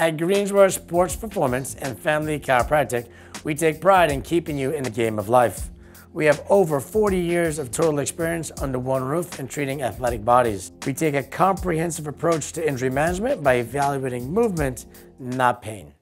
At Greensworth Sports Performance and Family Chiropractic, we take pride in keeping you in the game of life. We have over 40 years of total experience under one roof in treating athletic bodies. We take a comprehensive approach to injury management by evaluating movement, not pain.